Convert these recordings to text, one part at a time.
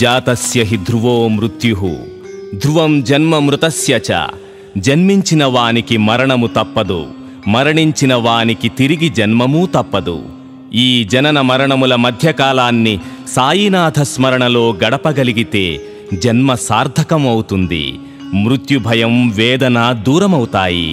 जातस्य हि ध्रुवो मृत्युः ध्रुवं जन्म मृतस्य च जन्मिंचिन वानिकी मरणमु तप्पदु मरणिंचिन वानिकी तिरिगी जन्ममू तप्पदु ఈ జనన మరణముల మధ్యకాలాన్ని సాయినాథ స్మరణలో గడపగలిగితే జన్మ సార్థకం అవుతుంది. మృత్యు భయం వేదన దూరమవుతాయి.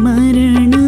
मरण